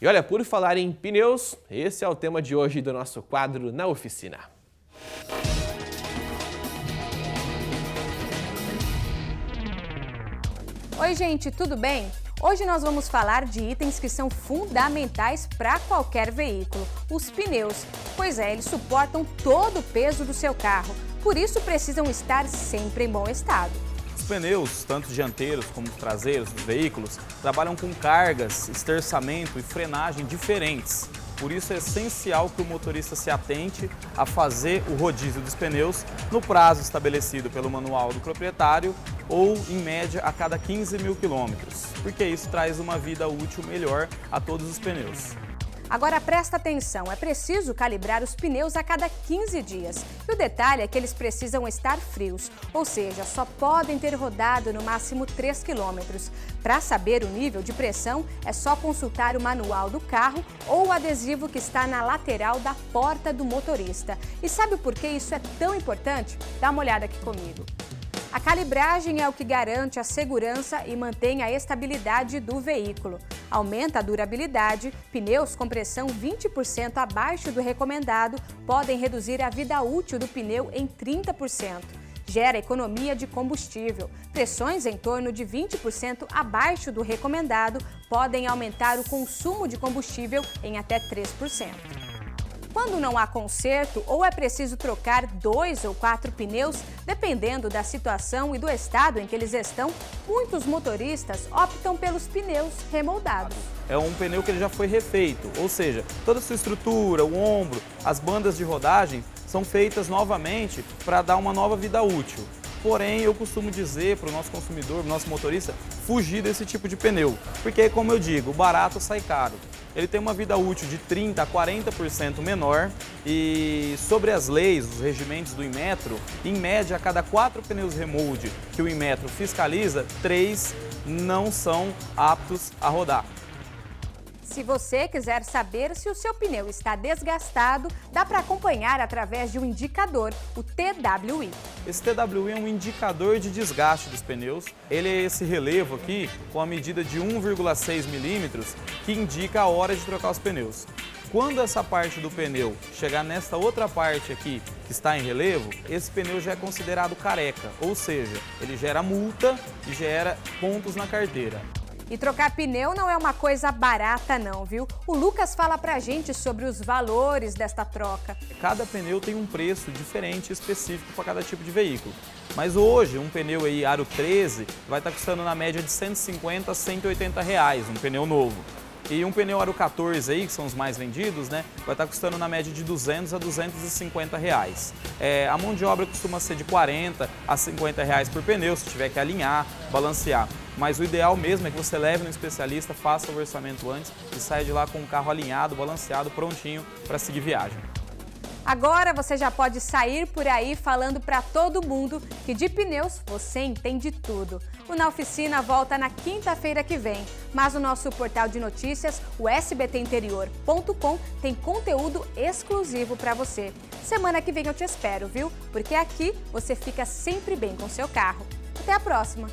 E olha, por falar em pneus, esse é o tema de hoje do nosso quadro Na Oficina. Oi, gente, tudo bem? Hoje nós vamos falar de itens que são fundamentais para qualquer veículo, os pneus. Pois é, eles suportam todo o peso do seu carro, por isso precisam estar sempre em bom estado. Os pneus, tanto dianteiros como traseiros dos veículos, trabalham com cargas, esterçamento e frenagem diferentes. Por isso é essencial que o motorista se atente a fazer o rodízio dos pneus no prazo estabelecido pelo manual do proprietário ou, em média, a cada 15 mil quilômetros, porque isso traz uma vida útil melhor a todos os pneus. Agora presta atenção, é preciso calibrar os pneus a cada 15 dias. E o detalhe é que eles precisam estar frios, ou seja, só podem ter rodado no máximo 3 km. Para saber o nível de pressão, é só consultar o manual do carro ou o adesivo que está na lateral da porta do motorista. E sabe por que isso é tão importante? Dá uma olhada aqui comigo. A calibragem é o que garante a segurança e mantém a estabilidade do veículo. Aumenta a durabilidade, pneus com pressão 20% abaixo do recomendado podem reduzir a vida útil do pneu em 30%. Gera economia de combustível. Pressões em torno de 20% abaixo do recomendado podem aumentar o consumo de combustível em até 3%. Quando não há conserto ou é preciso trocar 2 ou 4 pneus, dependendo da situação e do estado em que eles estão, muitos motoristas optam pelos pneus remoldados. É um pneu que ele já foi refeito, ou seja, toda a sua estrutura, o ombro, as bandas de rodagem são feitas novamente para dar uma nova vida útil. Porém, eu costumo dizer para o nosso consumidor, para o nosso motorista, fugir desse tipo de pneu. Porque, como eu digo, o barato sai caro. Ele tem uma vida útil de 30% a 40% menor e, sobre as leis, os regimentos do Inmetro, em média, a cada 4 pneus remolde que o Inmetro fiscaliza, 3 não são aptos a rodar. Se você quiser saber se o seu pneu está desgastado, dá para acompanhar através de um indicador, o TWI. Esse TWI é um indicador de desgaste dos pneus. Ele é esse relevo aqui com a medida de 1,6 milímetros que indica a hora de trocar os pneus. Quando essa parte do pneu chegar nesta outra parte aqui que está em relevo, esse pneu já é considerado careca, ou seja, ele gera multa e gera pontos na carteira. E trocar pneu não é uma coisa barata não, viu? O Lucas fala pra gente sobre os valores desta troca. Cada pneu tem um preço diferente e específico para cada tipo de veículo. Mas hoje, um pneu aí aro 13 vai estar custando na média de 150 a 180 reais, um pneu novo. E um pneu aro 14 aí, que são os mais vendidos, né, vai estar custando na média de 200 a 250 reais. A mão de obra costuma ser de 40 a 50 reais por pneu, se tiver que alinhar, balancear. Mas o ideal mesmo é que você leve no especialista, faça o orçamento antes e saia de lá com o carro alinhado, balanceado, prontinho para seguir viagem. Agora você já pode sair por aí falando para todo mundo que de pneus você entende tudo. O Na Oficina volta na quinta-feira que vem, mas o nosso portal de notícias, o sbtinterior.com, tem conteúdo exclusivo para você. Semana que vem eu te espero, viu? Porque aqui você fica sempre bem com seu carro. Até a próxima!